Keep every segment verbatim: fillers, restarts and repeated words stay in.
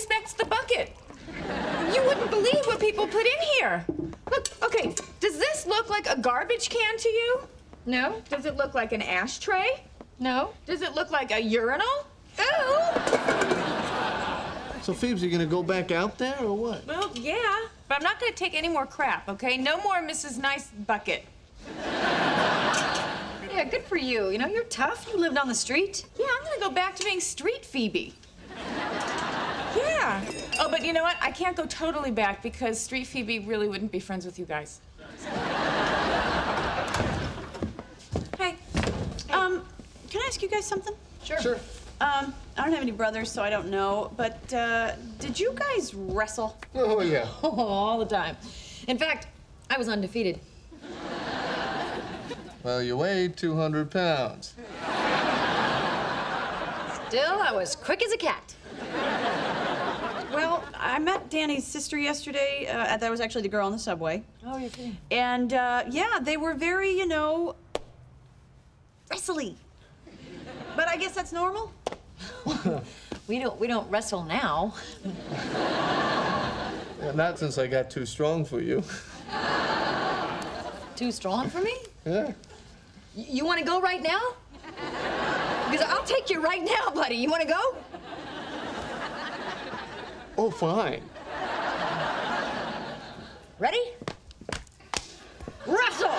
respects the bucket. You wouldn't believe what people put in here. Look, okay, does this look like a garbage can to you? No. Does it look like an ashtray? No. Does it look like a urinal? Ew! So, Phoebes, are you gonna go back out there or what? Well, yeah, but I'm not gonna take any more crap, okay? No more Missus Nice Bucket. Yeah, good for you. You know, you're tough. You lived on the street. Yeah, I'm gonna go back to being street Phoebe. Yeah. Oh, but you know what? I can't go totally back because street Phoebe really wouldn't be friends with you guys. Hi. Hey. Um, can I ask you guys something? Sure. Sure. Um, I don't have any brothers, so I don't know, but, uh, did you guys wrestle? Oh, yeah. Oh, all the time. In fact, I was undefeated. Well, you weighed two hundred pounds. Still, I was quick as a cat. Well, I met Danny's sister yesterday. Uh, that was actually the girl on the subway. Oh, you're kidding. And, uh, yeah, they were very, you know, wrestly. But I guess that's normal. we don't we don't wrestle now. Yeah, not since I got too strong for you. Too strong for me? Yeah. Y you want to go right now? Because I'll take you right now, buddy. You want to go? Oh, fine. Ready? Wrestle.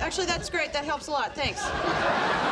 Actually, that's great. That helps a lot. Thanks.